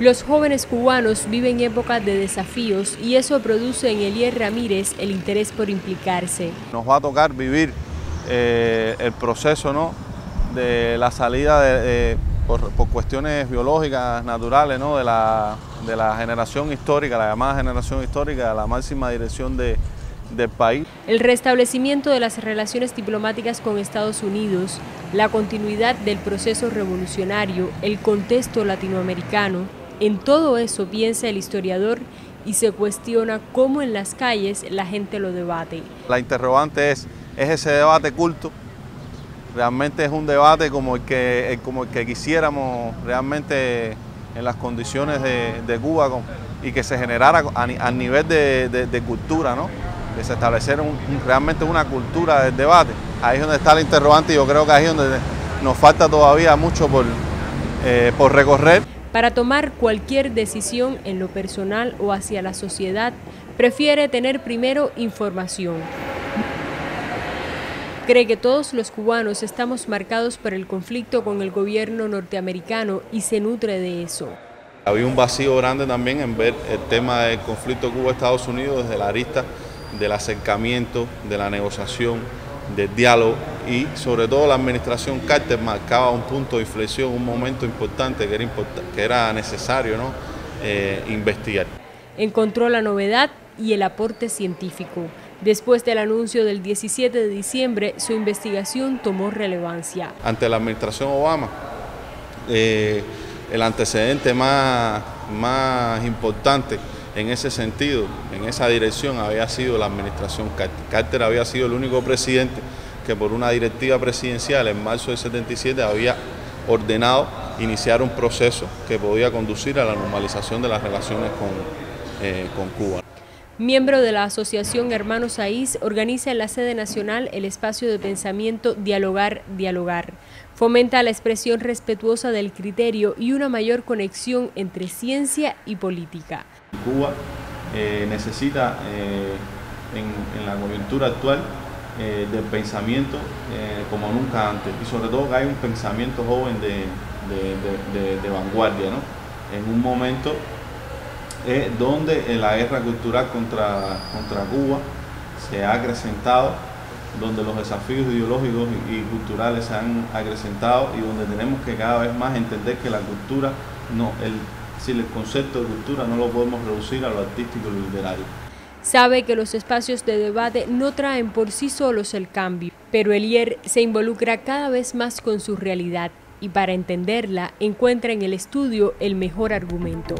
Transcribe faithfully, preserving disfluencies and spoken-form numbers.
Los jóvenes cubanos viven épocas de desafíos y eso produce en Elier Ramírez el interés por implicarse. Nos va a tocar vivir eh, el proceso, ¿no?, de la salida de, de, por, por cuestiones biológicas, naturales, ¿no?, de, la, de la generación histórica, la llamada generación histórica, de la máxima dirección de, del país. El restablecimiento de las relaciones diplomáticas con Estados Unidos, la continuidad del proceso revolucionario, el contexto latinoamericano. En todo eso piensa el historiador y se cuestiona cómo en las calles la gente lo debate. La interrogante es, ¿es ese debate culto? ¿Realmente es un debate como el que, como el que quisiéramos realmente en las condiciones de, de Cuba y que se generara al nivel de, de, de cultura, ¿no?, que se estableciera un, realmente una cultura del debate? Ahí es donde está la interrogante y yo creo que ahí es donde nos falta todavía mucho por, eh, por recorrer. Para tomar cualquier decisión en lo personal o hacia la sociedad, prefiere tener primero información. Cree que todos los cubanos estamos marcados por el conflicto con el gobierno norteamericano y se nutre de eso. Había un vacío grande también en ver el tema del conflicto Cuba-Estados Unidos desde la arista del acercamiento, de la negociación, del diálogo y sobre todo la administración Carter marcaba un punto de inflexión, un momento importante que era, import- que era necesario, ¿no?, eh, investigar. Encontró la novedad y el aporte científico. Después del anuncio del diecisiete de diciembre, su investigación tomó relevancia. Ante la administración Obama, eh, el antecedente más, más importante en ese sentido, en esa dirección, había sido la administración Carter. Carter había sido el único presidente que por una directiva presidencial en marzo del setenta y siete había ordenado iniciar un proceso que podía conducir a la normalización de las relaciones con, eh, con Cuba. Miembro de la Asociación Hermanos Saíz, organiza en la sede nacional el espacio de pensamiento Dialogar-Dialogar. Fomenta la expresión respetuosa del criterio y una mayor conexión entre ciencia y política. Cuba eh, necesita eh, en, en la coyuntura actual eh, del pensamiento eh, como nunca antes y sobre todo que hay un pensamiento joven de, de, de, de, de vanguardia, ¿no?, en un momento eh, donde la guerra cultural contra, contra Cuba se ha acrecentado, donde los desafíos ideológicos y culturales se han acrecentado y donde tenemos que cada vez más entender que la cultura no, el Es decir, el concepto de cultura no lo podemos reducir a lo artístico y lo literario. Sabe que los espacios de debate no traen por sí solos el cambio, pero Elier se involucra cada vez más con su realidad y para entenderla encuentra en el estudio el mejor argumento.